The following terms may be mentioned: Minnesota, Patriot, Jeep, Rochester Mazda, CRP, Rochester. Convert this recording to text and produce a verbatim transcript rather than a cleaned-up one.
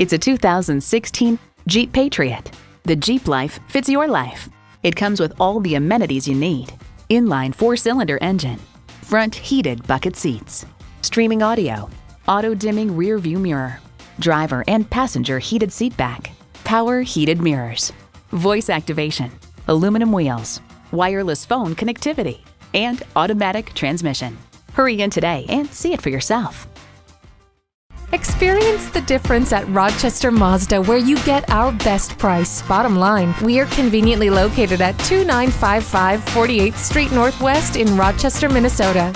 It's a two thousand sixteen Jeep Patriot. The Jeep life fits your life. It comes with all the amenities you need. Inline four-cylinder engine, front heated bucket seats, streaming audio, auto-dimming rear view mirror, driver and passenger heated seat back, power heated mirrors, voice activation, aluminum wheels, wireless phone connectivity, and automatic transmission. Hurry in today and see it for yourself. Experience the difference at Rochester Mazda, where you get our best price. Bottom line, we are conveniently located at two nine five five forty-eighth Street Northwest in Rochester, Minnesota.